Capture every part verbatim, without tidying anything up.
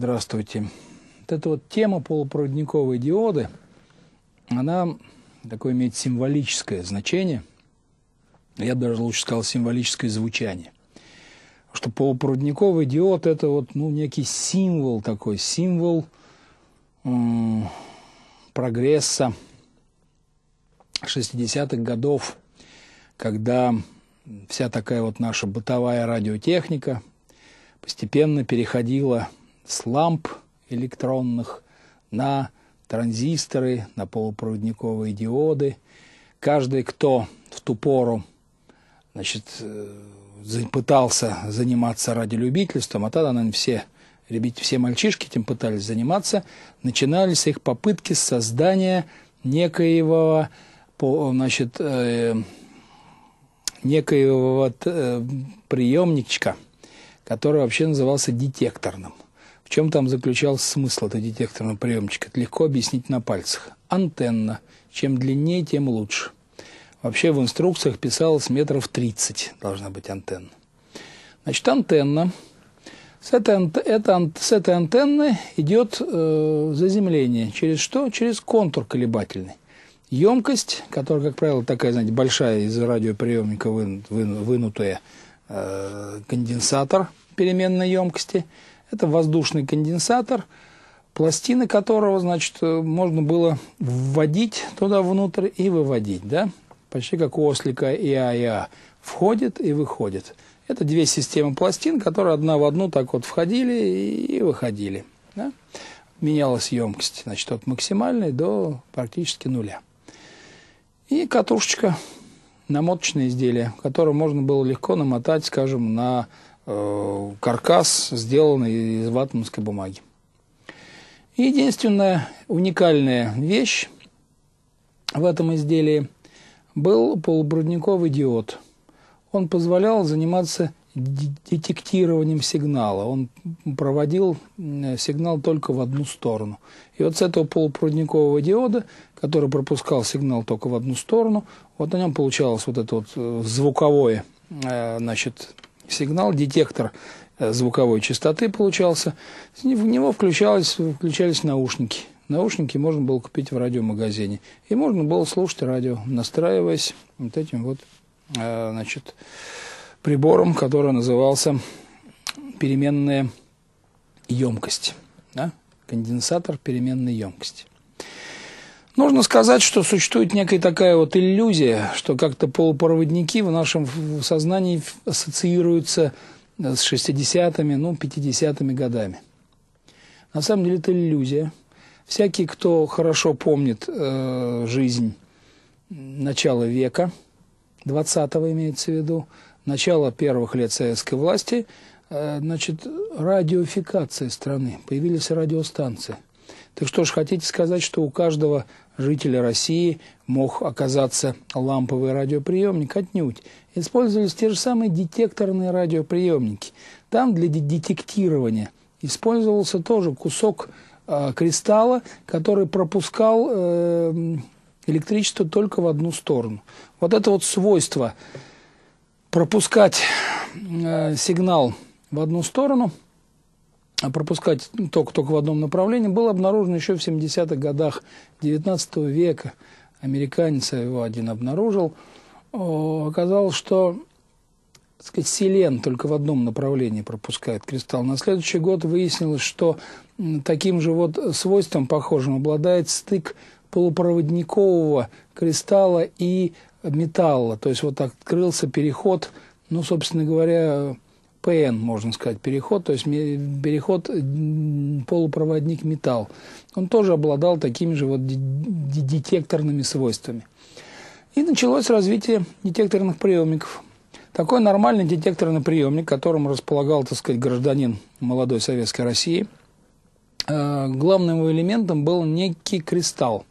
Здравствуйте. Вот эта вот тема полупроводниковые диоды, она такое имеет символическое значение. Я бы даже лучше сказал символическое звучание. Что полупроводниковый диод – это вот, ну, некий символ такой, символ м-м, прогресса шестидесятых годов, когда вся такая вот наша бытовая радиотехника постепенно переходила с ламп электронных на транзисторы, на полупроводниковые диоды. Каждый, кто в ту пору, значит, пытался заниматься радиолюбительством, а тогда, наверное, все, все мальчишки этим пытались заниматься, начинались их попытки создания некоего, значит, э, некоего э, приемничка, который вообще назывался детекторным. В чем там заключался смысл этого детекторного приемничка? Это легко объяснить на пальцах. Антенна. Чем длиннее, тем лучше. Вообще в инструкциях писалось метров тридцать должна быть антенна. Значит, антенна. С этой, это, с этой антенны идет э, заземление. Через что? Через контур колебательный. Емкость, которая, как правило, такая, знаете, большая, из радиоприемника вы, вы, вынутая, э, конденсатор переменной емкости. Это воздушный конденсатор, пластины которого, значит, можно было вводить туда внутрь и выводить, да? Почти как у ослика ИА и А. Входит и выходит. Это две системы пластин, которые одна в одну так вот входили и выходили. Да? Менялась емкость, значит, от максимальной до практически нуля. И катушечка, намоточное изделие, которое можно было легко намотать, скажем, на э, каркас, сделанный из ватманской бумаги. Единственная уникальная вещь в этом изделии был полупроводниковый диод. Он позволял заниматься детектированием сигнала. Он проводил сигнал только в одну сторону. И вот с этого полупроводникового диода, который пропускал сигнал только в одну сторону, вот на нем получалось вот это вот звуковое, значит, сигнал, детектор звуковой частоты получался. В него включались, включались наушники. Наушники можно было купить в радиомагазине. И можно было слушать радио, настраиваясь вот этим вот, значит, прибором, который назывался переменная емкость. Да? Конденсатор переменной емкости. Нужно сказать, что существует некая такая вот иллюзия, что как-то полупроводники в нашем сознании ассоциируются с шестидесятыми, ну, пятидесятыми годами. На самом деле это иллюзия. Всякий, кто хорошо помнит э, жизнь начала века, двадцатого имеется в виду, начало первых лет советской власти, э, значит, радиофикация страны, появились радиостанции. Так что ж, хотите сказать, что у каждого жителя России мог оказаться ламповый радиоприемник? Отнюдь. Использовались те же самые детекторные радиоприемники. Там для детектирования использовался тоже кусок кристалла, который пропускал э, электричество только в одну сторону. Вот это вот свойство пропускать э, сигнал в одну сторону, а пропускать ток только в одном направлении, было обнаружено еще в семидесятых годах девятнадцатого века. Американец его один обнаружил. О, оказалось, что, так сказать, селен только в одном направлении пропускает кристалл. На следующий год выяснилось, что таким же вот свойством похожим обладает стык полупроводникового кристалла и металла. То есть вот открылся переход, ну, собственно говоря, П Н, можно сказать, переход, то есть переход полупроводник-металл. Он тоже обладал такими же вот детекторными свойствами. И началось развитие детекторных приемников. Такой нормальный детекторный приемник, которым располагал, так сказать, гражданин молодой Советской России, главным его элементом был некий кристалл.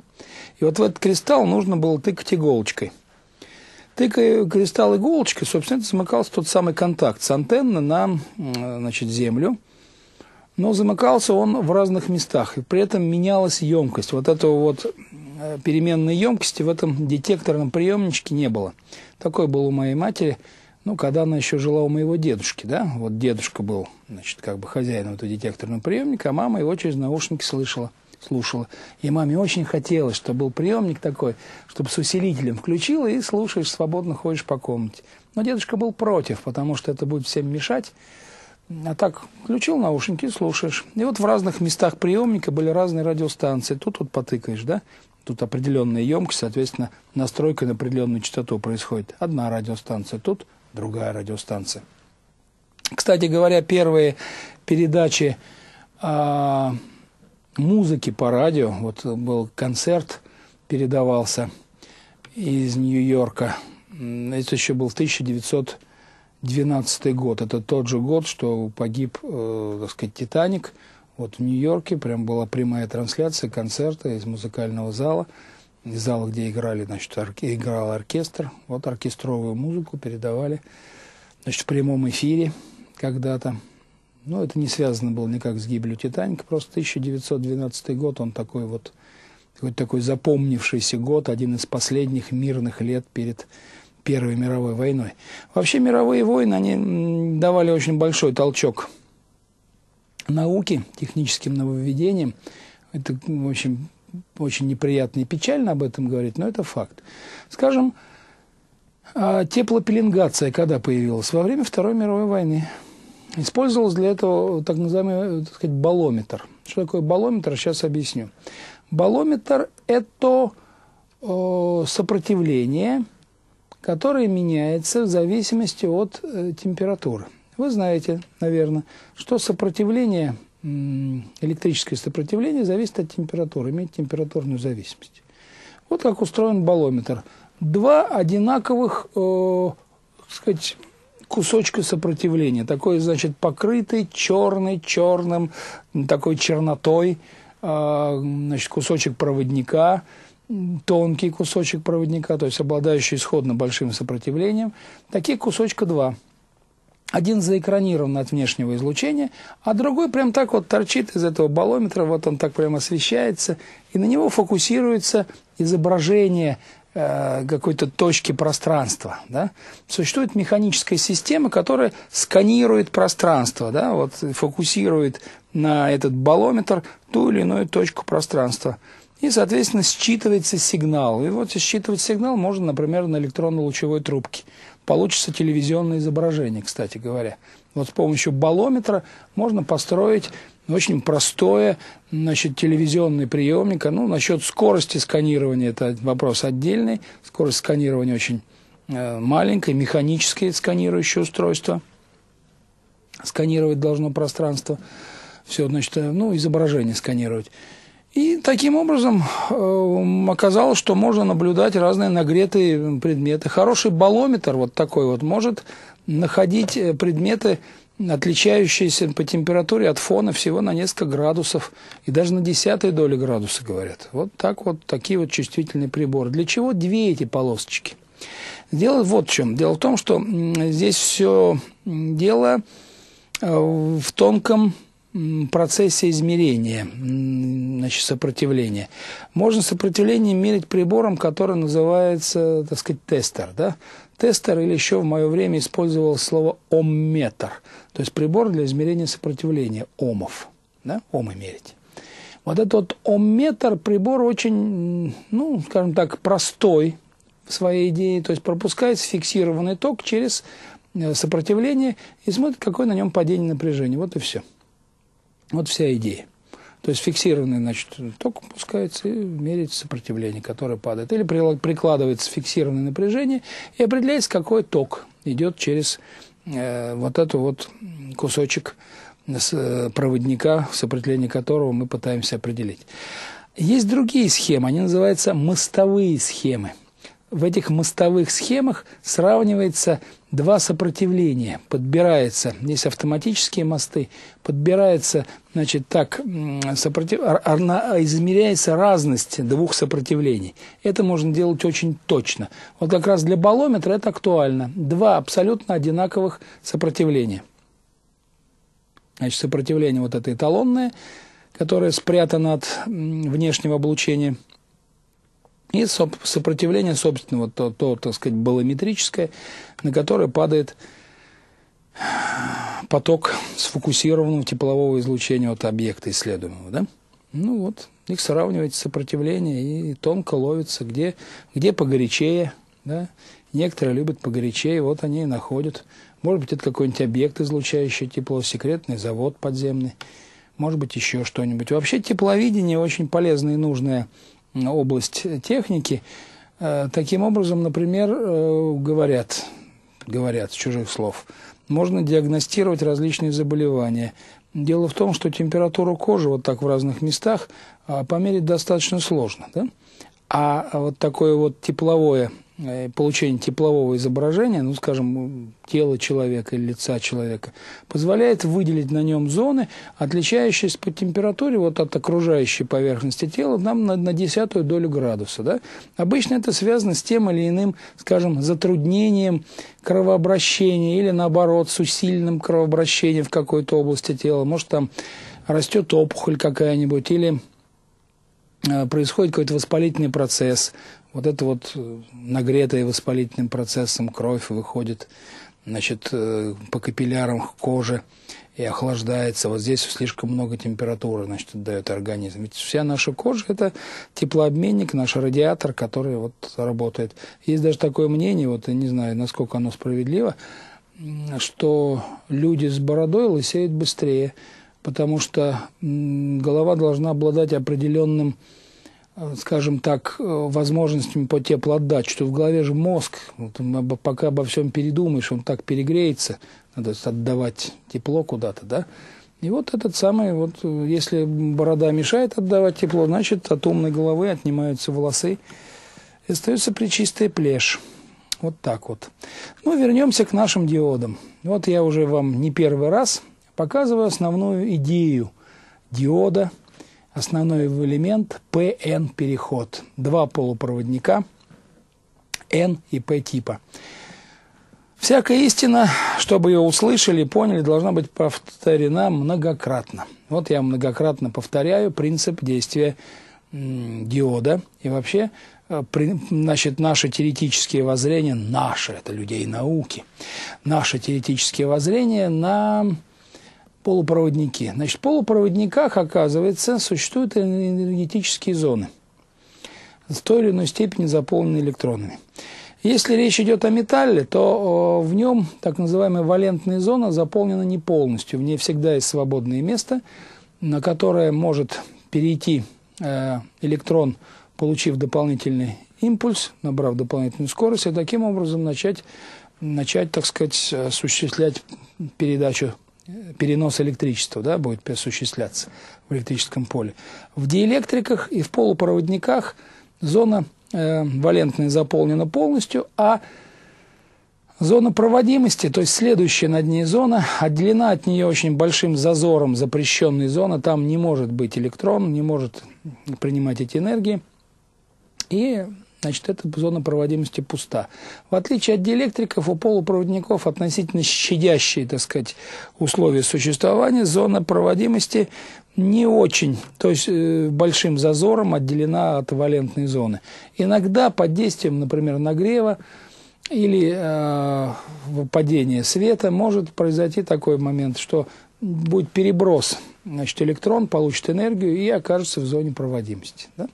И вот в этот кристалл нужно было тыкать иголочкой. Тыкая кристалл иголочкой, собственно, это замыкался тот самый контакт с антенны на, значит, землю. Но замыкался он в разных местах, и при этом менялась емкость. Вот этого вот переменной емкости в этом детекторном приемничке не было. Такой был у моей матери. Ну, когда она еще жила у моего дедушки, да, вот дедушка был, значит, как бы хозяином этого детекторного приемника, а мама его через наушники слышала, слушала. И маме очень хотелось, чтобы был приемник такой, чтобы с усилителем включила и слушаешь, свободно ходишь по комнате. Но дедушка был против, потому что это будет всем мешать. А так, включил наушники, слушаешь. И вот в разных местах приемника были разные радиостанции. Тут вот потыкаешь, да? Тут определенная емкость, соответственно, настройка на определенную частоту происходит. Одна радиостанция, тут другая радиостанция. Кстати говоря, первые передачи э, музыки по радио. Вот был концерт, передавался из Нью-Йорка. Это еще был тысяча девятьсот двенадцатый год. Это тот же год, что погиб, э, так сказать, «Титаник». Вот в Нью-Йорке прям была прямая трансляция концерта из музыкального зала. Из зала, где играли, значит, орке- играл оркестр. Вот оркестровую музыку передавали, значит, в прямом эфире когда-то. Но это не связано было никак с гибелью «Титаника». Просто тысяча девятьсот двенадцатый год, он такой вот, такой, такой запомнившийся год, один из последних мирных лет перед Первой мировой войной. Вообще мировые войны, они давали очень большой толчок науке, техническим нововведениям. Это, в общем, очень неприятно и печально об этом говорить, но это факт. Скажем, теплопеленгация когда появилась? Во время Второй мировой войны. Использовался для этого так называемый, так сказать, балометр. Что такое балометр, сейчас объясню. Балометр – это сопротивление, которое меняется в зависимости от э, температуры. Вы знаете, наверное, что сопротивление, э, электрическое сопротивление зависит от температуры, имеет температурную зависимость. Вот как устроен балометр. Два одинаковых, э, так сказать, кусочка сопротивления. Такой, значит, покрытый черный, черным, такой чернотой, э, значит, кусочек проводника, тонкий кусочек проводника, то есть обладающий исходно большим сопротивлением. Таких кусочка два. Один заэкранирован от внешнего излучения, а другой прям так вот торчит из этого балометра, вот он так прямо освещается, и на него фокусируется изображение э, какой-то точки пространства. Да? Существует механическая система, которая сканирует пространство, да? Вот, фокусирует на этот балометр ту или иную точку пространства. И, соответственно, считывается сигнал. И вот считывать сигнал можно, например, на электронно-лучевой трубке. Получится телевизионное изображение, кстати говоря. Вот с помощью балометра можно построить очень простое, значит, телевизионный приемник. Ну, насчет скорости сканирования, это вопрос отдельный. Скорость сканирования очень э, маленькая, механическое сканирующее устройство. Сканировать должно пространство. Все, значит, ну, изображение сканировать. И таким образом э, оказалось, что можно наблюдать разные нагретые предметы. Хороший балометр вот такой вот может находить предметы, отличающиеся по температуре от фона всего на несколько градусов. И даже на десятые доли градуса, говорят. Вот так вот, такие вот чувствительные приборы. Для чего две эти полосочки? Дело вот в чем. Дело в том, что здесь все дело в тонком процессе измерения, значит, сопротивления. Можно сопротивление мерить прибором, который называется, так сказать, тестер. Да? Тестер, или еще в мое время использовал слово омметр, то есть прибор для измерения сопротивления омов, да? Омы мерить. Вот этот омметр прибор очень, ну, скажем так, простой в своей идее, то есть пропускает фиксированный ток через сопротивление и смотрит, какое на нем падение напряжения. Вот и все. Вот вся идея. То есть фиксированный, значит, ток пускается и мерить сопротивление, которое падает. Или прикладывается фиксированное напряжение и определяется, какой ток идет через э, вот этот вот кусочек проводника, сопротивление которого мы пытаемся определить. Есть другие схемы, они называются мостовые схемы. В этих мостовых схемах сравнивается два сопротивления. Подбирается, есть автоматические мосты, подбирается, значит, так, сопротив... измеряется разность двух сопротивлений. Это можно делать очень точно. Вот как раз для балометра это актуально. Два абсолютно одинаковых сопротивления. Значит, сопротивление вот это эталонное, которое спрятано от внешнего облучения. И сопротивление собственного, то, то, так сказать, балометрическое, на которое падает поток сфокусированного теплового излучения от объекта исследуемого. Да? Ну вот, их сравниваете сопротивление и тонко ловится, где, где погорячее. Да? Некоторые любят погорячее, вот они и находят. Может быть, это какой-нибудь объект, излучающий тепло, секретный завод подземный, может быть, еще что-нибудь. Вообще тепловидение очень полезная и нужная область техники. Таким образом, например, говорят, говорят с чужих слов, можно диагностировать различные заболевания. Дело в том, что температуру кожи вот так в разных местах померить достаточно сложно. Да? А вот такое вот тепловое, получение теплового изображения, ну, скажем, тела человека или лица человека, позволяет выделить на нем зоны, отличающиеся по температуре вот от окружающей поверхности тела нам на, на десятую долю градуса. Да? Обычно это связано с тем или иным, скажем, затруднением кровообращения или, наоборот, с усиленным кровообращением в какой-то области тела. Может, там растет опухоль какая-нибудь или происходит какой-то воспалительный процесс. Вот это вот нагретая воспалительным процессом кровь выходит, значит, по капиллярам к коже и охлаждается. Вот здесь слишком много температуры, значит, отдает организм. Ведь вся наша кожа – это теплообменник, наш радиатор, который вот работает. Есть даже такое мнение, вот я не знаю, насколько оно справедливо, что люди с бородой лысеют быстрее, потому что голова должна обладать определенным, скажем так, возможностями по теплоотдаче, что в голове же мозг, пока обо всем передумаешь, он так перегреется, надо отдавать тепло куда-то, да? И вот этот самый, вот, если борода мешает отдавать тепло, значит, от умной головы отнимаются волосы, и остается пречистая плешь. Вот так вот. Ну, вернемся к нашим диодам. Вот я уже вам не первый раз показываю основную идею диода, основной его элемент – пэ эн переход. Два полупроводника N и P типа. Всякая истина, чтобы ее услышали и поняли, должна быть повторена многократно. Вот я многократно повторяю принцип действия диода. И вообще, значит, наши теоретические воззрения, наши, это людей науки, наши теоретические воззрения на полупроводники. Значит, в полупроводниках, оказывается, существуют энергетические зоны, в той или иной степени заполненные электронами. Если речь идет о металле, то в нем так называемая валентная зона заполнена не полностью. В ней всегда есть свободное место, на которое может перейти электрон, получив дополнительный импульс, набрав дополнительную скорость, и таким образом начать, начать так сказать, осуществлять передачу, перенос электричества, да, будет осуществляться в электрическом поле. В диэлектриках и в полупроводниках зона э, валентная заполнена полностью, а зона проводимости, то есть следующая над ней зона, отделена от нее очень большим зазором запрещенной зоны. Там не может быть электрон, не может принимать эти энергии. И, значит, эта зона проводимости пуста. В отличие от диэлектриков, у полупроводников относительно щадящие, так сказать, условия существования, зона проводимости не очень, то есть э, большим зазором отделена от валентной зоны. Иногда под действием, например, нагрева или э, падения света может произойти такой момент, что будет переброс, значит, электрон получит энергию и окажется в зоне проводимости. Да?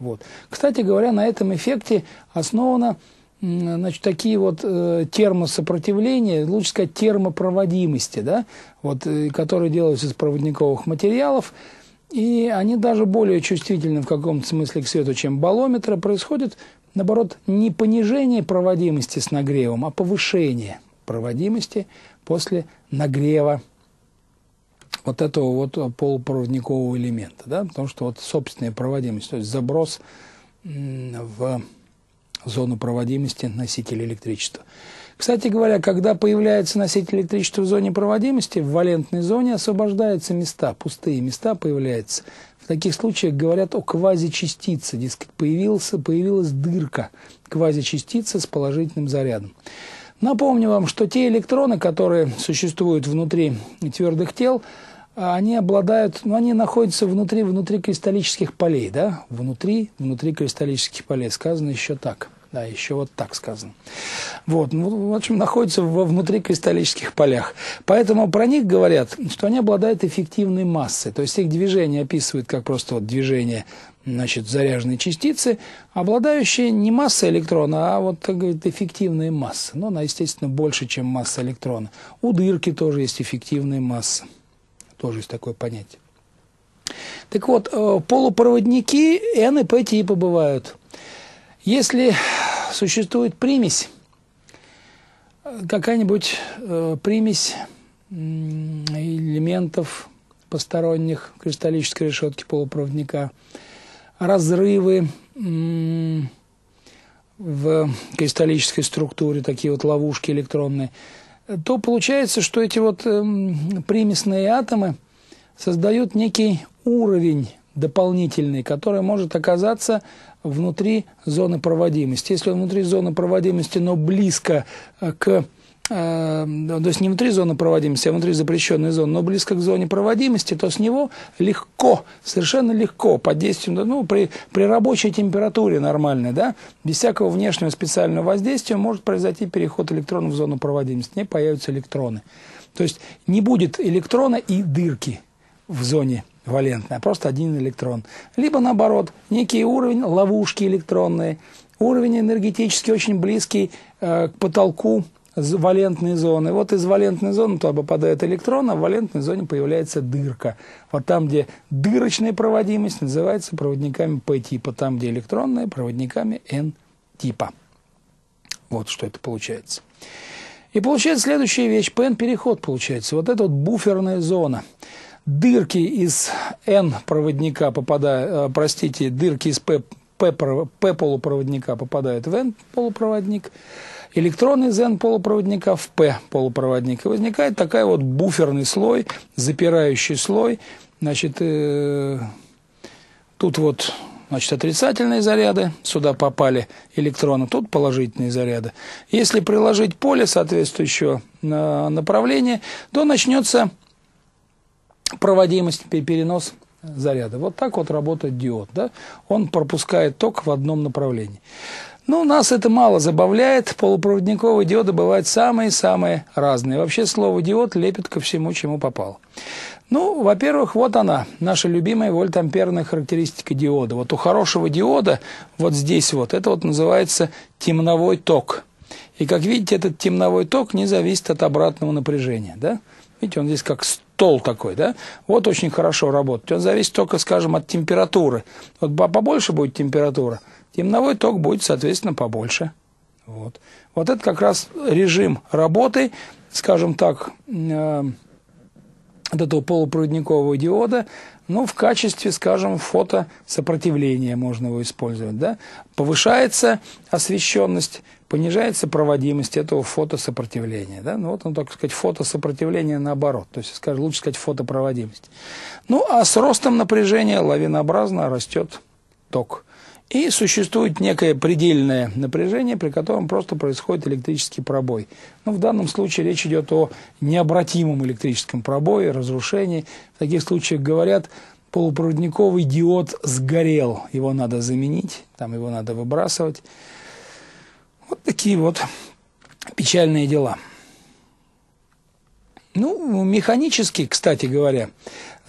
Вот. Кстати говоря, на этом эффекте основаны, значит, такие вот э, термосопротивления, лучше сказать, термопроводимости, да? Вот, э, которые делаются из проводниковых материалов, и они даже более чувствительны в каком-то смысле к свету, чем балометры. Происходит, наоборот, не понижение проводимости с нагревом, а повышение проводимости после нагрева вот этого вот полупроводникового элемента, да? Потому что вот собственная проводимость, то есть заброс в зону проводимости носителя электричества. Кстати говоря, когда появляется носитель электричества в зоне проводимости, в валентной зоне освобождаются места, пустые места появляются. В таких случаях говорят о квазичастице, дескать, появился, появилась дырка, квазичастица с положительным зарядом. Напомню вам, что те электроны, которые существуют внутри твердых тел, они обладают, ну, они находятся внутри, внутри кристаллических полей, да, внутри, внутри кристаллических полей, сказано еще так, да, еще вот так сказано. Вот, ну, в общем, находятся во внутри кристаллических полях. Поэтому про них говорят, что они обладают эффективной массой, то есть их движение описывают как просто вот движение, значит, заряженной частицы, обладающие не массой электрона, а вот, как говорит, эффективная масса. Но она, естественно, больше, чем масса электрона. У дырки тоже есть эффективная масса. Тоже есть такое понятие. Так вот, полупроводники N и P типа бывают. Если существует примесь, какая-нибудь примесь элементов посторонних в кристаллической решетке полупроводника, разрывы в кристаллической структуре, такие вот ловушки электронные, то получается, что эти вот примесные атомы создают некий уровень дополнительный, который может оказаться внутри зоны проводимости. Если он внутри зоны проводимости, но близко к... то есть не внутри зоны проводимости, а внутри запрещенной зоны, но близко к зоне проводимости, то с него легко, совершенно легко, под действием, ну, при, при рабочей температуре нормальной, да, без всякого внешнего специального воздействия может произойти переход электронов в зону проводимости, не появятся электроны. То есть не будет электрона и дырки в зоне валентной, а просто один электрон. Либо наоборот, некий уровень, ловушки электронные, уровень энергетический очень близкий э, к потолку валентной зоны. Вот из валентной зоны туда попадает электрон, а в валентной зоне появляется дырка. Вот там, где дырочная проводимость, называется проводниками P-типа, там, где электронная, проводниками N-типа. Вот что это получается. И получается следующая вещь, пи эн-переход получается. Вот это вот буферная зона. Дырки из N-проводника попадают, простите, дырки из P-полупроводника попадают в N-полупроводник, электроны из N-полупроводника в P-полупроводник. И возникает такая вот буферный слой, запирающий слой. Значит, э, тут вот, значит, отрицательные заряды, сюда попали электроны, тут положительные заряды. Если приложить поле соответствующего э, направления, то начнется проводимость, перенос заряда. Вот так вот работает диод, да? Он пропускает ток в одном направлении. Ну, нас это мало забавляет. Полупроводниковые диоды бывают самые-самые разные. Вообще слово «диод» лепит ко всему, чему попало. Ну, во-первых, вот она, наша любимая вольтамперная характеристика диода. Вот у хорошего диода, вот здесь вот, это вот называется темновой ток. И, как видите, этот темновой ток не зависит от обратного напряжения, да? Видите, он здесь как стол такой, да? Вот очень хорошо работает. Он зависит только, скажем, от температуры. Вот побольше будет температура, темновой ток будет, соответственно, побольше. Вот, вот это как раз режим работы, скажем так, э, от этого полупроводникового диода, ну, в качестве, скажем, фотосопротивления можно его использовать, да? Повышается освещенность, понижается проводимость этого фотосопротивления, да? Ну, вот он, так сказать, фотосопротивление наоборот, то есть, скажем, лучше сказать фотопроводимость. Ну, а с ростом напряжения лавинообразно растет ток. И существует некое предельное напряжение, при котором просто происходит электрический пробой. Но в данном случае речь идет о необратимом электрическом пробое, разрушении. В таких случаях говорят, полупроводниковый диод сгорел, его надо заменить, там его надо выбрасывать. Вот такие вот печальные дела. Ну, механически, кстати говоря,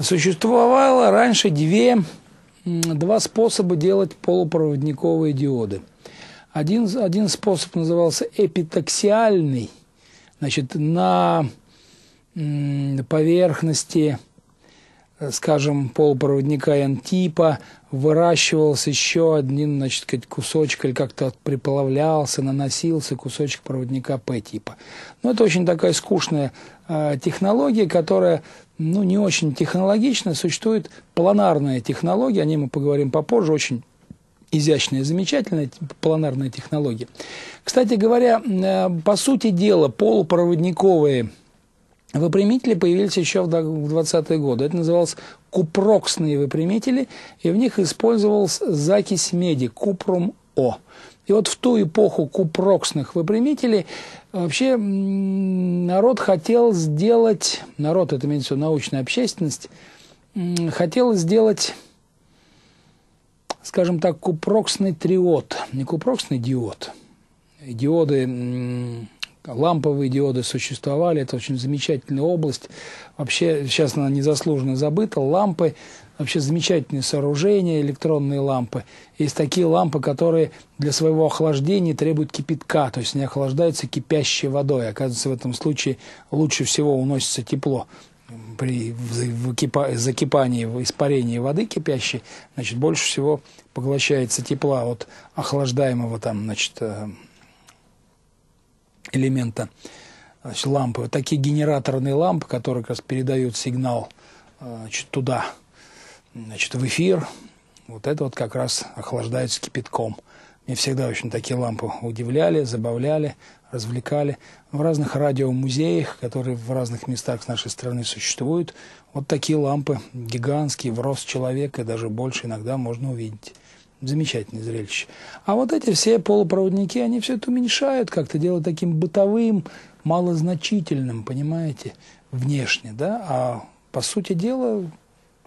существовало раньше две... Два способа делать полупроводниковые диоды. Один, один способ назывался эпитаксиальный. Значит, на поверхности, скажем, полупроводника N-типа выращивался еще один, значит, кусочек, или как-то приплавлялся, наносился кусочек проводника P-типа. Но это очень такая скучная э, технология, которая, ну, не очень технологична. Существует планарная технология, о ней мы поговорим попозже, очень изящная, замечательная планарная технология. Кстати говоря, э, по сути дела, полупроводниковые выпрямители появились еще в двадцатые годы. Это называлось купроксные выпрямители, и в них использовалась закись меди, купрум О. И вот в ту эпоху купроксных выпрямителей вообще народ хотел сделать, народ, это имеется в виду научная общественность, хотел сделать, скажем так, купроксный триод, не купроксный диод. Диоды, ламповые диоды существовали, это очень замечательная область. Вообще, сейчас она незаслуженно забыта, лампы. Вообще замечательные сооружения, электронные лампы. Есть такие лампы, которые для своего охлаждения требуют кипятка, то есть они охлаждаются кипящей водой. Оказывается, в этом случае лучше всего уносится тепло. При закипании, испарении воды кипящей, значит, больше всего поглощается тепла от охлаждаемого там, значит, элемента, значит, лампы. Вот такие генераторные лампы, которые как раз передают сигнал, значит, туда, значит, в эфир, вот это вот как раз охлаждается кипятком. Мне всегда очень такие лампы удивляли, забавляли, развлекали. В разных радиомузеях, которые в разных местах с нашей страны существуют, вот такие лампы гигантские, в рост человека, даже больше иногда можно увидеть. Замечательное зрелище. А вот эти все полупроводники, они все это уменьшают, как-то делают таким бытовым, малозначительным, понимаете, внешне, да? А по сути дела...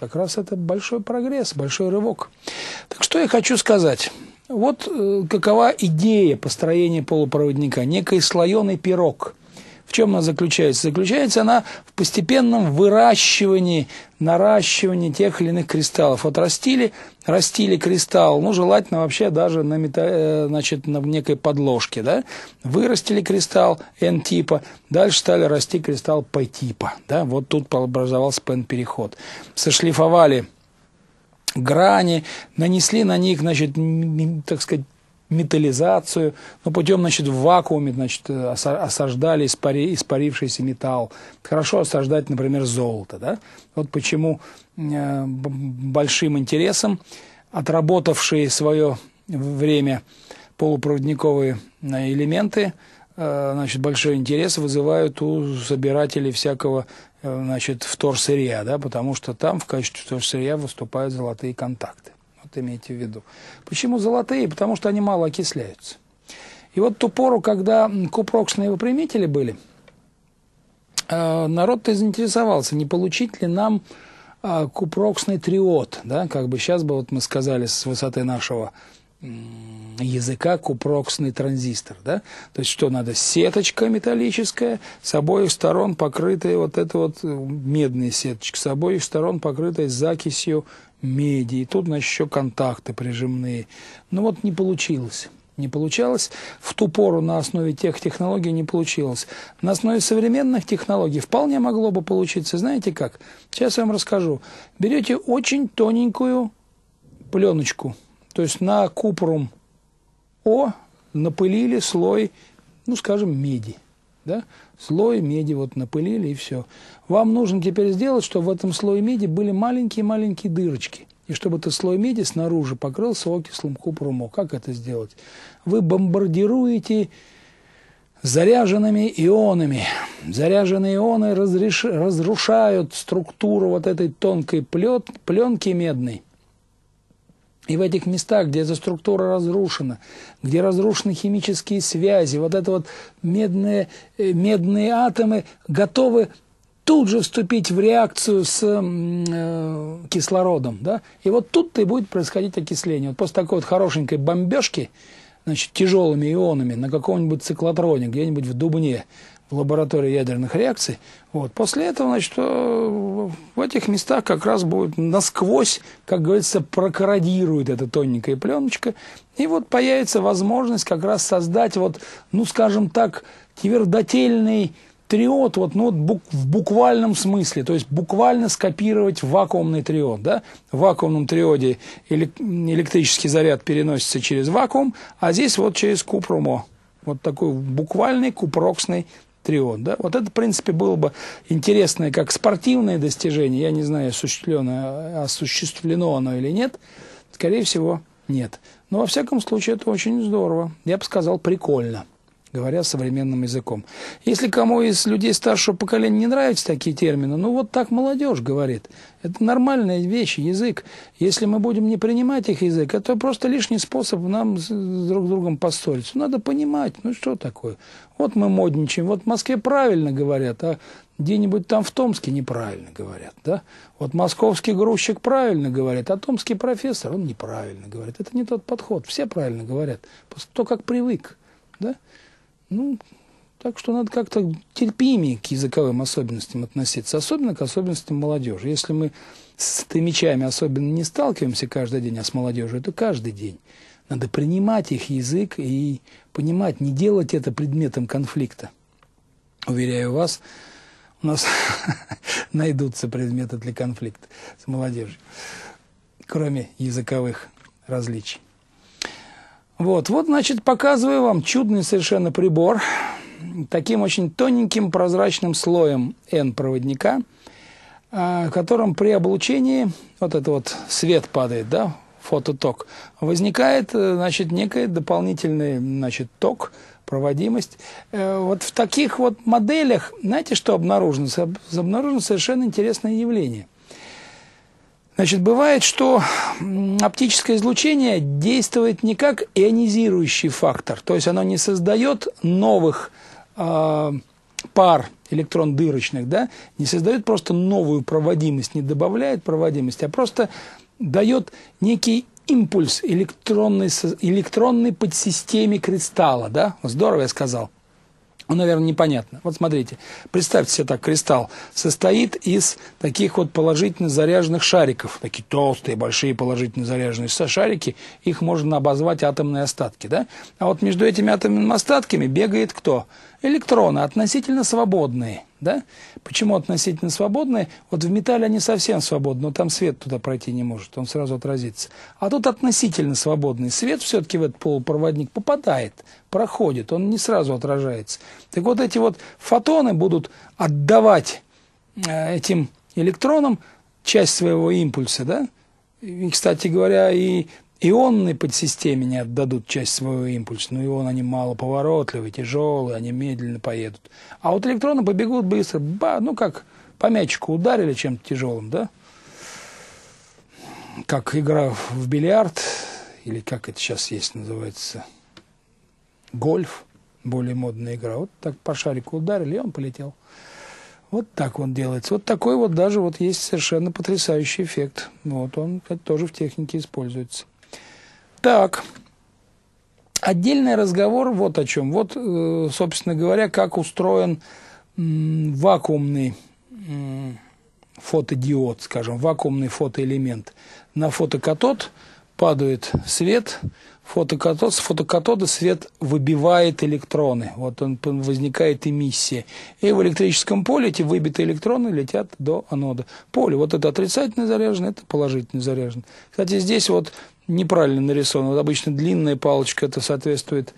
Как раз это большой прогресс, большой рывок. Так что я хочу сказать. Вот какова идея построения полупроводника. Некий слоеный пирог. В чем она заключается? Заключается она в постепенном выращивании, наращивании тех или иных кристаллов. Вот растили, растили кристалл, ну, желательно вообще даже на, мета, значит, на некой подложке, да? Вырастили кристалл N-типа, дальше стали расти кристалл P-типа, да? Вот тут образовался P-переход. Сошлифовали грани, нанесли на них, значит, так сказать, металлизацию, но путем, значит, в вакууме, значит, осаждали испари, испарившийся металл. Хорошо осаждать, например, золото, да? Вот почему э, большим интересом отработавшие свое время полупроводниковые элементы, э, значит, большой интерес вызывают у собирателей всякого, э, значит, вторсырья, да? Потому что там в качестве вторсырья выступают золотые контакты. Имейте в виду. Почему золотые? Потому что они мало окисляются. И вот в ту пору, когда купроксные выпрямители были, народ-то заинтересовался, не получить ли нам купроксный триод, да, как бы сейчас бы вот мы сказали с высоты нашего языка купроксный транзистор, да? То есть что надо? Сеточка металлическая, с обоих сторон покрытая вот эта вот медная сеточка, с обоих сторон покрытая закисью меди, и тут, значит, еще контакты прижимные. Ну вот не получилось. Не получалось. В ту пору на основе тех технологий не получилось. На основе современных технологий вполне могло бы получиться. Знаете как? Сейчас я вам расскажу. Берете очень тоненькую пленочку. То есть на купрум О напылили слой, ну, скажем, меди. Да? Слой меди вот напылили, и все. Вам нужно теперь сделать, чтобы в этом слое меди были маленькие-маленькие дырочки. И чтобы этот слой меди снаружи покрылся окислом купрума. Как это сделать? Вы бомбардируете заряженными ионами. Заряженные ионы разреш... разрушают структуру вот этой тонкой плет... пленки медной. И в этих местах, где эта структура разрушена, где разрушены химические связи, вот это вот медные, медные атомы готовы тут же вступить в реакцию с э, кислородом. Да? И вот тут-то и будет происходить окисление. Вот после такой вот хорошенькой бомбежки, значит, тяжелыми ионами на каком-нибудь циклотроне, где-нибудь в Дубне, в лаборатории ядерных реакций, вот, после этого, значит, в этих местах как раз будет насквозь, как говорится, прокорродирует эта тоненькая пленочка, и вот появится возможность как раз создать вот, ну, скажем так, твердотельный триод, вот, ну, вот, бук, в буквальном смысле, то есть буквально скопировать вакуумный триод. Да? В вакуумном триоде электрический заряд переносится через вакуум, а здесь вот через купрум-О. Вот такой буквальный купроксный триод. Да? Вот это, в принципе, было бы интересное как спортивное достижение. Я не знаю, осуществлено, осуществлено оно или нет. Скорее всего, нет. Но, во всяком случае, это очень здорово. Я бы сказал, прикольно. говоря современным языком. Если кому из людей старшего поколения не нравятся такие термины, ну вот так молодежь говорит. Это нормальная вещь, язык. Если мы будем не принимать их язык, это просто лишний способ нам друг с другом поссориться. Надо понимать, ну что такое. Вот мы модничаем, вот в Москве правильно говорят, а где-нибудь там в Томске неправильно говорят. Да? Вот московский грузчик правильно говорит, а томский профессор, он неправильно говорит. Это не тот подход, все правильно говорят. Просто кто как привык. Да? Ну, так что надо как-то терпимее к языковым особенностям относиться, особенно к особенностям молодежи. Если мы с томичами особенно не сталкиваемся каждый день, а с молодежью, это каждый день. Надо принимать их язык и понимать, не делать это предметом конфликта. Уверяю вас, у нас найдутся предметы для конфликта с молодежью, кроме языковых различий. Вот, вот, значит, показываю вам чудный совершенно прибор, таким очень тоненьким прозрачным слоем эн-проводника, которым при облучении, вот это вот свет падает, да, фототок, возникает, значит, некий дополнительный, значит, ток, проводимость. Вот в таких вот моделях, знаете, что обнаружено? Обнаружено совершенно интересное явление. Значит, бывает, что оптическое излучение действует не как ионизирующий фактор, то есть оно не создает новых э, пар электрон-дырочных, да? Не создает просто новую проводимость, не добавляет проводимость, а просто дает некий импульс электронной, электронной подсистеме кристалла. Да? Здорово я сказал. Ну, наверное, непонятно. Вот смотрите, представьте себе так, кристалл состоит из таких вот положительно заряженных шариков. Такие толстые, большие положительно заряженные шарики. Их можно обозвать атомные остатки. Да? А вот между этими атомными остатками бегает кто? Электроны, относительно свободные. Да? Почему относительно свободные? Вот в металле они совсем свободны, но там свет туда пройти не может, он сразу отразится. А тут относительно свободный свет все-таки в этот полупроводник попадает, проходит, он не сразу отражается. Так вот эти вот фотоны будут отдавать этим электронам часть своего импульса. Да? И, кстати говоря, и ионные подсистемы не отдадут часть своего импульса, но ион они малоповоротливые, тяжелые, они медленно поедут. А вот электроны побегут быстро, ба, ну как по мячику ударили чем-то тяжелым, да? Как игра в бильярд, или как это сейчас есть, называется, гольф, более модная игра. Вот так по шарику ударили, и он полетел. Вот так он делается. Вот такой вот даже вот есть совершенно потрясающий эффект. Вот он, кстати, тоже в технике используется. Так, отдельный разговор вот о чем. Вот, собственно говоря, как устроен вакуумный фотодиод, скажем, вакуумный фотоэлемент. На фотокатод падает свет, фотокатод, с фотокатода свет выбивает электроны, вот он, возникает эмиссия. И в электрическом поле эти выбитые электроны летят до анода. Поле, вот это отрицательно заряжено, это положительно заряжено. Кстати, здесь вот неправильно нарисовано, вот обычно длинная палочка, это соответствует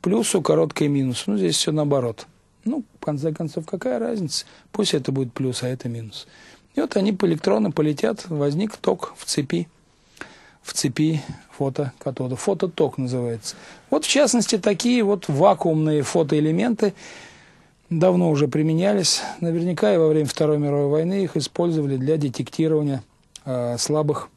плюсу, короткая минусу, ну здесь все наоборот. Ну, в конце концов, какая разница, пусть это будет плюс, а это минус. И вот они, электроны полетят, возник ток в цепи. В цепи фотокатода. Фототок называется. Вот, в частности, такие вот вакуумные фотоэлементы давно уже применялись. Наверняка и во время Второй мировой войны их использовали для детектирования э, слабых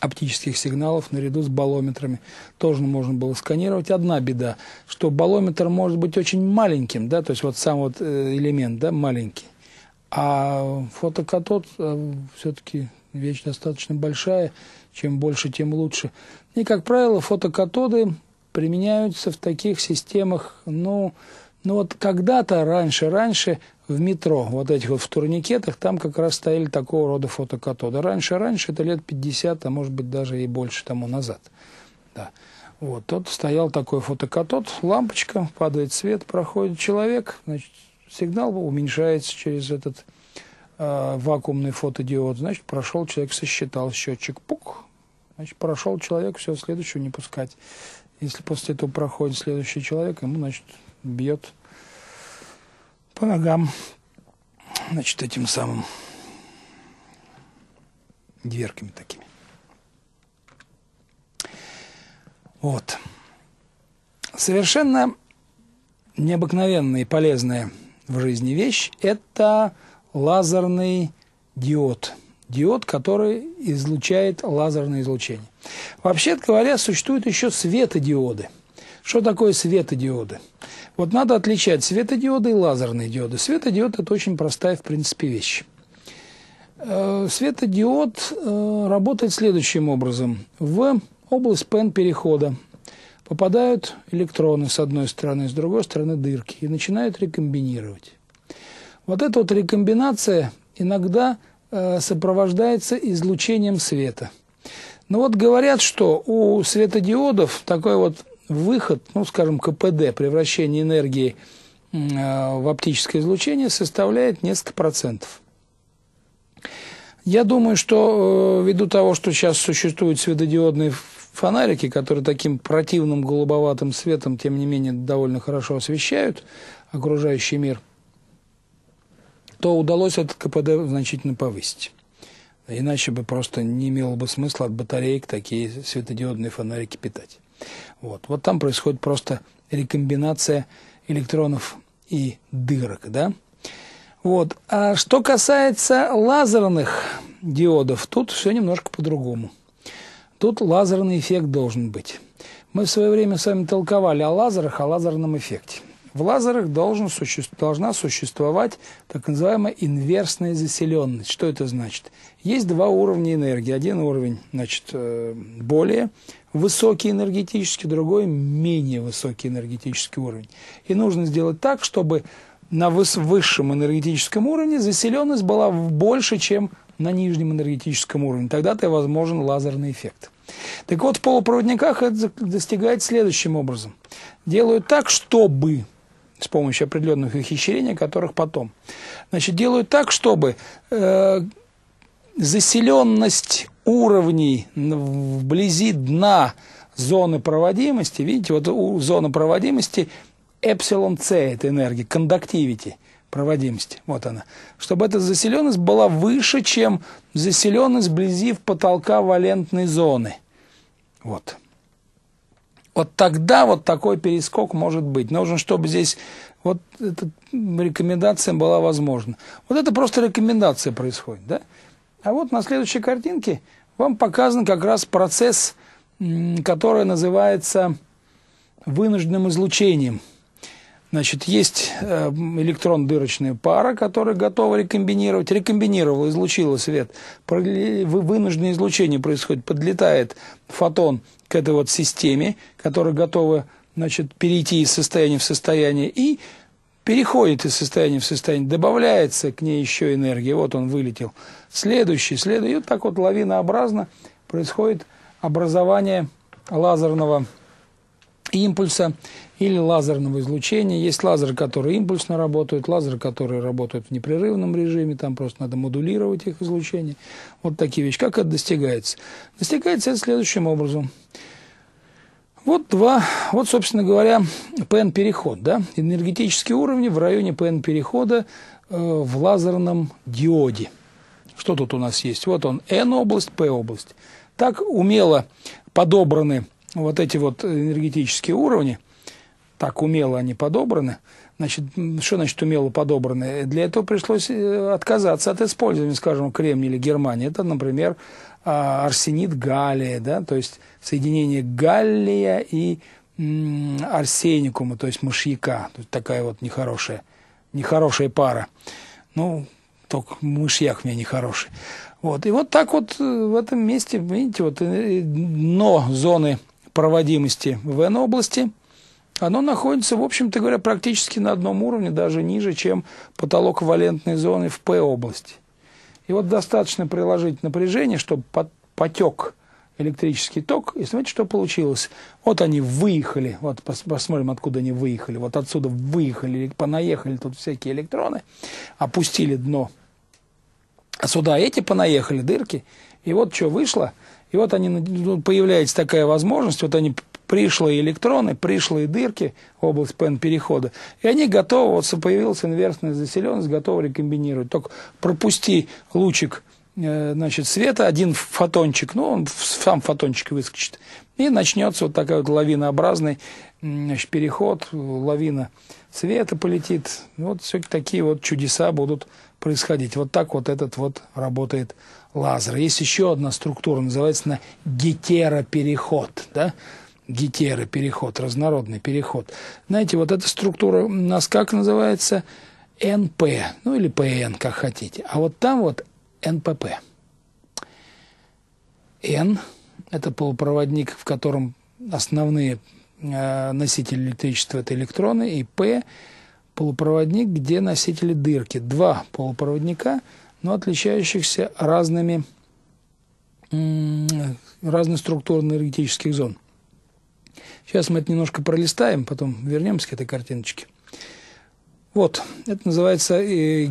оптических сигналов наряду с балометрами. Тоже можно было сканировать. Одна беда, что балометр может быть очень маленьким, да, то есть вот сам вот элемент, да, маленький. А фотокатод э, все-таки вещь достаточно большая, чем больше, тем лучше. И, как правило, фотокатоды применяются в таких системах, ну, ну вот когда-то, раньше-раньше, в метро, вот этих вот в турникетах, там как раз стояли такого рода фотокатоды. Раньше-раньше, это лет пятьдесят, а может быть даже и больше тому назад. Да. Вот, тут стоял такой фотокатод, лампочка, падает свет, проходит человек, значит, сигнал уменьшается через этот вакуумный фотодиод, значит, прошел человек, сосчитал счетчик, пук, значит, прошел человек, все, следующего не пускать. Если после этого проходит следующий человек, ему, значит, бьет по ногам, значит, этим самым дверками такими. Вот. Совершенно необыкновенная и полезная в жизни вещь – это лазерный диод. Диод, который излучает лазерное излучение. Вообще говоря, существуют еще светодиоды. Что такое светодиоды? Вот надо отличать светодиоды и лазерные диоды. Светодиод – это очень простая, в принципе, вещь. Светодиод работает следующим образом. В область пэ эн перехода попадают электроны с одной стороны, с другой стороны дырки, и начинают рекомбинировать. Вот эта вот рекомбинация иногда сопровождается излучением света. Но вот говорят, что у светодиодов такой вот выход, ну, скажем, ка пэ дэ, превращение энергии в оптическое излучение, составляет несколько процентов. Я думаю, что ввиду того, что сейчас существуют светодиодные фонарики, которые таким противным голубоватым светом, тем не менее, довольно хорошо освещают окружающий мир, то удалось этот ка пэ дэ значительно повысить. Иначе бы просто не имело бы смысла от батареек такие светодиодные фонарики питать. Вот, вот там происходит просто рекомбинация электронов и дырок, да? Вот. А что касается лазерных диодов, тут все немножко по-другому. Тут лазерный эффект должен быть. Мы в свое время с вами толковали о лазерах, о лазерном эффекте. В лазерах должен, существ, должна существовать так называемая инверсная заселенность. Что это значит? Есть два уровня энергии. Один уровень, значит, более высокий энергетический, другой менее высокий энергетический уровень. И нужно сделать так, чтобы на высшем энергетическом уровне заселенность была больше, чем на нижнем энергетическом уровне. Тогда-то возможен лазерный эффект. Так вот, в полупроводниках это достигает следующим образом. Делают так, чтобы, с помощью определенных ухищрений, которых потом, значит, делают так, чтобы э, заселенность уровней вблизи дна зоны проводимости, видите, вот у зоны проводимости эпсилон С – это энергия, кондактивити, проводимости, вот она. Чтобы эта заселенность была выше, чем заселенность вблизи потолка валентной зоны. Вот. Вот тогда вот такой перескок может быть. Нужно, чтобы здесь вот эта рекомендация была возможна. Вот это просто рекомендация происходит, да? А вот на следующей картинке вам показан как раз процесс, который называется вынужденным излучением. Значит, есть электрон-дырочная пара, которая готова рекомбинировать. Рекомбинировала, излучила свет. Вынужденное излучение происходит. Подлетает фотон к этой вот системе, которая готова, значит, перейти из состояния в состояние. И переходит из состояния в состояние. Добавляется к ней еще энергия. Вот он вылетел. Следующий, следующий. И вот так вот лавинообразно происходит образование лазерного импульса или лазерного излучения. Есть лазеры, которые импульсно работают, лазеры, которые работают в непрерывном режиме, там просто надо модулировать их излучение. Вот такие вещи. Как это достигается? Достигается это следующим образом. Вот два, вот, собственно говоря, пэ эн-переход, да? Энергетические уровни в районе пэ эн-перехода э, в лазерном диоде. Что тут у нас есть? Вот он, эн-область, пэ-область. Так умело подобраны вот эти вот энергетические уровни, так умело они подобраны. Значит, что значит умело подобраны? Для этого пришлось отказаться от использования, скажем, кремния или германия. Это, например, арсенид галлия, да, то есть соединение галлия и арсеникума, то есть мышьяка. То есть такая вот нехорошая, нехорошая пара. Ну, только мышьяк у меня нехороший. Вот. И вот так вот в этом месте, видите, вот дно зоны проводимости в эн-области, оно находится, в общем-то говоря, практически на одном уровне, даже ниже, чем потолок валентной зоны в пэ-области. И вот достаточно приложить напряжение, чтобы потек электрический ток, и смотрите, что получилось. Вот они выехали, вот посмотрим, откуда они выехали. Вот отсюда выехали, понаехали тут всякие электроны, опустили дно. А сюда эти понаехали, дырки, и вот что вышло. И вот они, появляется такая возможность, вот они пришлые электроны, пришлые дырки, область пэ эн-перехода, и они готовы, вот появилась инверсная заселенность, готовы рекомбинировать. Только пропусти лучик значит, света, один фотончик, ну, он сам фотончик выскочит, и начнется вот такой вот лавинообразный, значит, переход, лавина света полетит. Вот все такие вот чудеса будут происходить. Вот так вот этот вот работает лазер. Есть еще одна структура, называется она гетеропереход, да? Гетеропереход, разнородный переход. Знаете, вот эта структура у нас как называется? эн пэ, ну или пэ эн, как хотите. А вот там вот эн пэ пэ. Н – это полупроводник, в котором основные э, носители электричества – это электроны, и П – полупроводник, где носители дырки. Два полупроводника, но отличающихся разными, разной структурой энергетических зон. Сейчас мы это немножко пролистаем, потом вернемся к этой картиночке. Вот, это называется э,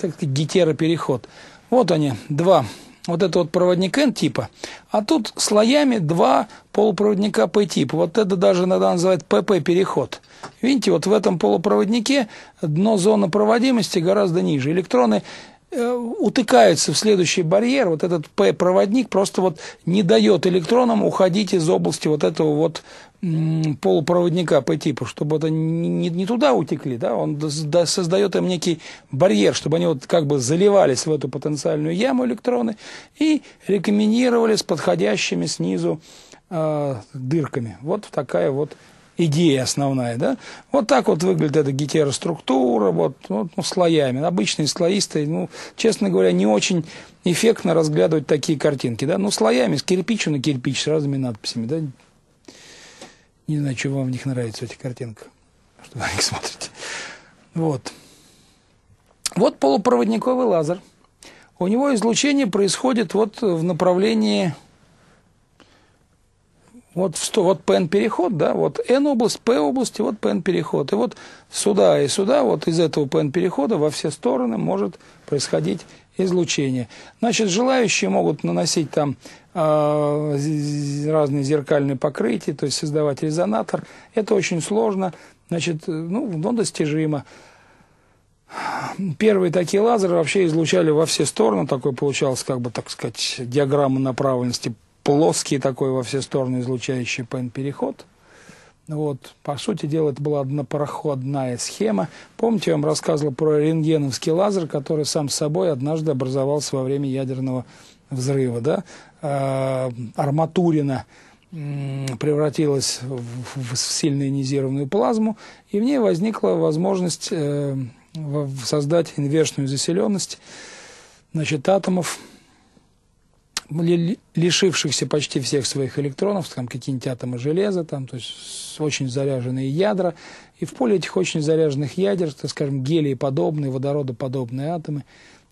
так, гетеропереход. Вот они, два. Вот это вот проводник N-типа, а тут слоями два полупроводника P-типа. Вот это даже иногда называют пэ пэ-переход. Видите, вот в этом полупроводнике дно зоны проводимости гораздо ниже. Электроны э, утыкаются в следующий барьер. Вот этот P-проводник просто вот не дает электронам уходить из области вот этого вот полупроводника по типу, чтобы это не, не туда утекли, да, он да, создает им некий барьер, чтобы они вот как бы заливались в эту потенциальную яму электроны и рекомбинировали с подходящими снизу э, дырками. Вот такая вот идея основная, да. Вот так вот выглядит эта гетероструктура, вот, вот ну, слоями, обычные слоистые, ну, честно говоря, не очень эффектно разглядывать такие картинки, да, ну, слоями, с кирпичу на кирпич, с разными надписями, да. Не знаю, чего вам в них нравится, эти картинки, что вы на них смотрите. Вот. Вот полупроводниковый лазер. У него излучение происходит вот в направлении... Вот, в сто, вот пэ эн-переход, да, вот N-область, P-область, и вот пэ эн-переход. И вот сюда и сюда, вот из этого пэ эн-перехода во все стороны может происходить излучение. Значит, желающие могут наносить там э, разные зеркальные покрытия, то есть создавать резонатор. Это очень сложно, значит, ну, но достижимо. Первые такие лазеры вообще излучали во все стороны, такой получалось, как бы, так сказать, диаграмма направленности, плоский такой во все стороны излучающий пэ эн-переход. Вот, по сути дела, это была однопароходная схема. Помните, я вам рассказывал про рентгеновский лазер, который сам собой однажды образовался во время ядерного взрыва. Да? А, арматурина превратилась в, в сильно ионизированную плазму, и в ней возникла возможность э, создать инверсную заселенность, значит, атомов, лишившихся почти всех своих электронов, там какие-нибудь атомы железа, там, то есть очень заряженные ядра, и в поле этих очень заряженных ядер, так скажем, гелий-подобные, водородоподобные атомы,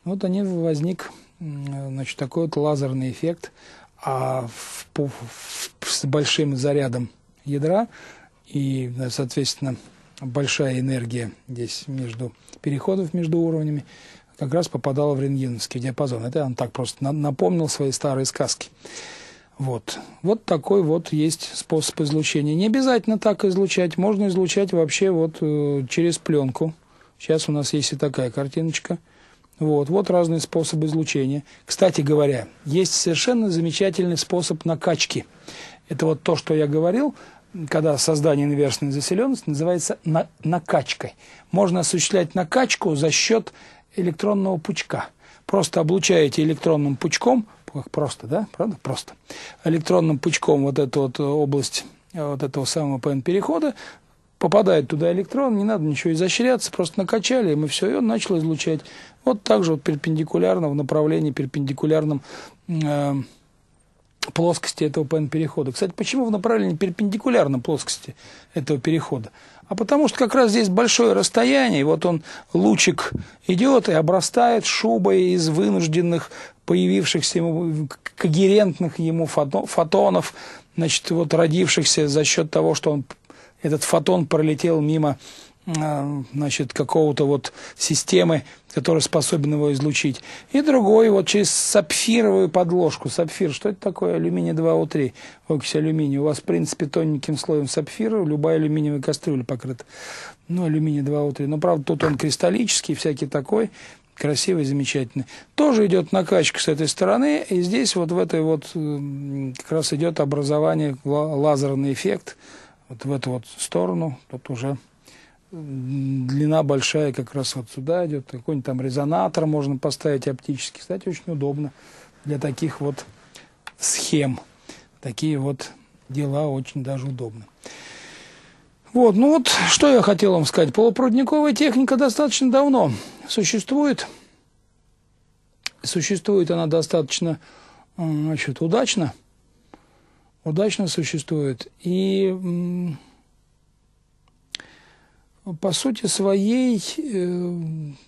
вот они возник, значит, такой вот лазерный эффект, а в, в, с большим зарядом ядра и, соответственно, большая энергия здесь между переходов между уровнями, как раз попадала в рентгеновский диапазон. Это он так просто напомнил свои старые сказки. Вот. Вот такой вот есть способ излучения. Не обязательно так излучать. Можно излучать вообще вот э, через пленку. Сейчас у нас есть и такая картиночка. Вот. Вот разные способы излучения. Кстати говоря, есть совершенно замечательный способ накачки. Это вот то, что я говорил, когда создание инверсной заселенности называется на накачкой. Можно осуществлять накачку за счет электронного пучка. Просто облучаете электронным пучком, просто, да, правда, просто, электронным пучком вот эту вот область вот этого самого пэ эн-перехода, попадает туда электрон, не надо ничего изощряться, просто накачали, и мы все, и он начал излучать. Вот так же вот перпендикулярно, в направлении перпендикулярном э, плоскости этого пэ эн-перехода. Кстати, почему в направлении перпендикулярно плоскости этого перехода? А потому что как раз здесь большое расстояние, вот он, лучик идет и обрастает шубой из вынужденных, появившихся ему, когерентных ему фотонов, значит, вот родившихся за счет того, что он, этот фотон пролетел мимо, значит, какого-то вот системы, которая способна его излучить. И другой вот через сапфировую подложку. Сапфир, что это такое? алюминий два о три, окись алюминия. У вас, в принципе, тоненьким слоем сапфира любая алюминиевая кастрюля покрыта. Ну, алюминий два о три. Но, правда, тут он кристаллический, всякий такой. красивый, замечательный. Тоже идет накачка с этой стороны, и здесь вот в этой вот как раз идет образование, лазерный эффект. Вот в эту вот сторону, тут уже длина большая как раз вот сюда идет. Какой-нибудь там резонатор можно поставить оптически. Кстати, очень удобно для таких вот схем. Такие вот дела очень даже удобны. Вот, ну вот, что я хотел вам сказать. Полупроводниковая техника достаточно давно существует. Существует она достаточно, значит, удачно. Удачно существует. И по сути своей э,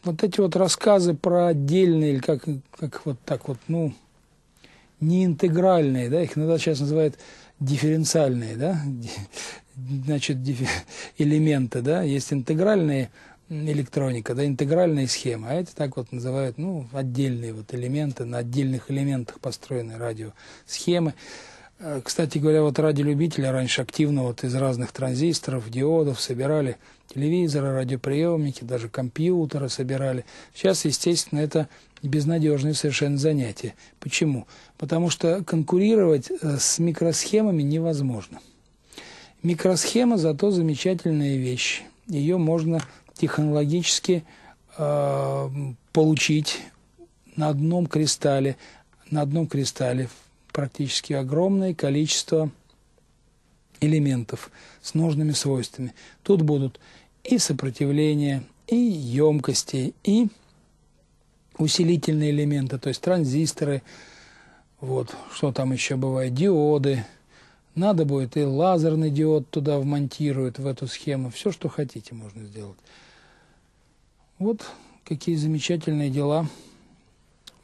вот эти вот рассказы про отдельные, или как, как вот так вот, ну, неинтегральные, да, их иногда сейчас называют дифференциальные, да, значит, элементы, да, есть интегральные электроника, да, интегральные схемы, а эти так вот называют, ну, отдельные вот элементы, на отдельных элементах построены радиосхемы. Кстати говоря, вот радиолюбители раньше активно вот из разных транзисторов, диодов собирали телевизоры, радиоприемники, даже компьютеры собирали. Сейчас, естественно, это безнадежное совершенно занятие. Почему? Потому что конкурировать с микросхемами невозможно. Микросхема зато замечательная вещь. Ее можно технологически э, получить на одном кристалле, на одном кристалле практически огромное количество элементов с нужными свойствами. Тут будут и сопротивление, и емкости, и усилительные элементы, то есть транзисторы, вот, что там еще бывает, диоды. Надо будет и лазерный диод туда вмонтируют, в эту схему. Все, что хотите, можно сделать. Вот какие замечательные дела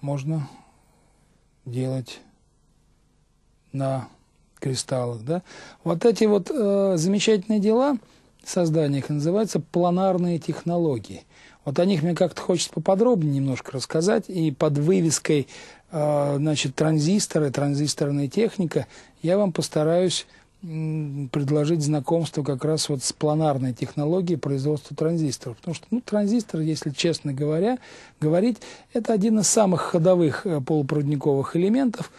можно делать на кристаллах, да? Вот эти вот э, замечательные дела, создание их называется планарные технологии. Вот о них мне как-то хочется поподробнее немножко рассказать. И под вывеской э, значит, транзисторы, транзисторная техника, я вам постараюсь э, предложить знакомство как раз вот с планарной технологией производства транзисторов. Потому что, ну, транзистор, если честно говоря, говорить, это один из самых ходовых э, полупроводниковых элементов.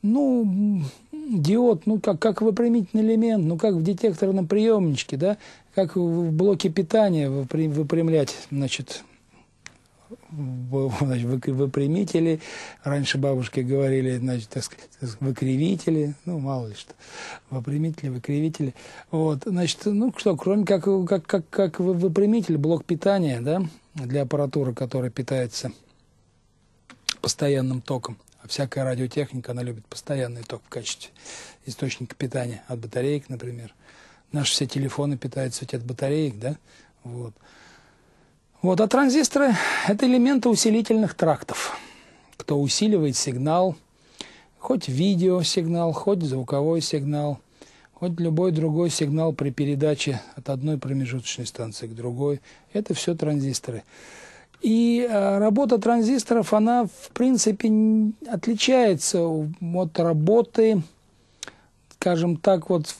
Ну, диод, ну, как, как выпрямительный элемент, ну, как в детекторном приемничке, да, как в блоке питания выпрямлять, значит, выпрямители. Раньше бабушки говорили, значит, так сказать, выкривители, ну, мало ли что, выпрямители, выкривители. Вот, значит, ну, что, кроме как, как, как, как выпрямитель, блок питания, да, для аппаратуры, которая питается постоянным током. Всякая радиотехника, она любит постоянный ток в качестве источника питания от батареек, например. Наши все телефоны питаются ведь от батареек, да? Вот. Вот. А транзисторы – это элементы усилительных трактов, кто усиливает сигнал, хоть видеосигнал, хоть звуковой сигнал, хоть любой другой сигнал при передаче от одной промежуточной станции к другой. Это все транзисторы. И работа транзисторов, она, в принципе, отличается от работы, скажем так, вот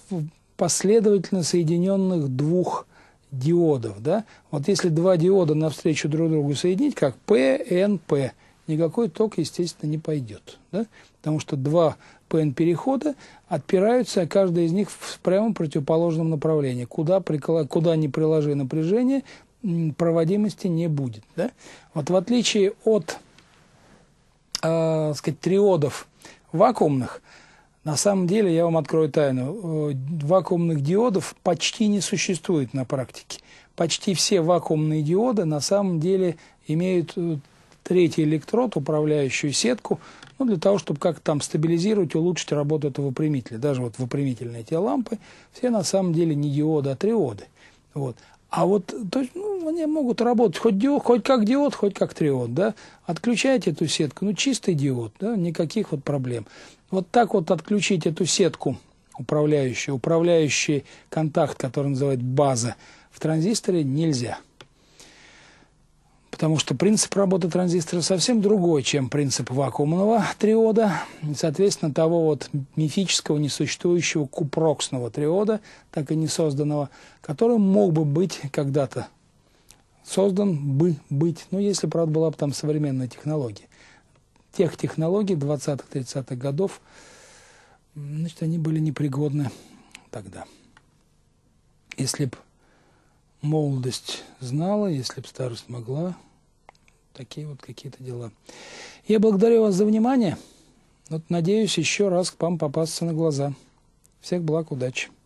последовательно соединенных двух диодов. Да? Вот если два диода навстречу друг другу соединить, как П Н П, никакой ток, естественно, не пойдет. Да? Потому что два П Н-перехода отпираются, а каждый из них в прямом противоположном направлении. Куда, прикла... Куда ни приложи напряжение, проводимости не будет, да? Вот в отличие от э, сказать, триодов вакуумных, на самом деле, я вам открою тайну, э, вакуумных диодов почти не существует на практике. Почти все вакуумные диоды на самом деле имеют третий электрод, управляющую сетку, ну, для того, чтобы как-то там стабилизировать, улучшить работу этого выпрямителя. Даже вот выпрямительные те лампы, все на самом деле не диоды, а триоды. Вот. А вот, то есть, ну, они могут работать хоть, диод, хоть как диод, хоть как триод, да? Отключайте эту сетку, ну, чистый диод, да? Никаких вот проблем. Вот так вот отключить эту сетку управляющую, управляющий контакт, который называют база, в транзисторе нельзя. Потому что принцип работы транзистора совсем другой, чем принцип вакуумного триода. И, соответственно, того вот мифического, несуществующего купроксного триода, так и не созданного, который мог бы быть когда-то создан бы быть, ну, если, правда, была бы там современная технология. Тех технологий двадцатых-тридцатых годов, значит, они были непригодны тогда. Если бы молодость знала, если бы старость могла, такие вот какие-то дела. Я благодарю вас за внимание. Вот, надеюсь еще раз к вам попасться на глаза. Всех благ, удачи.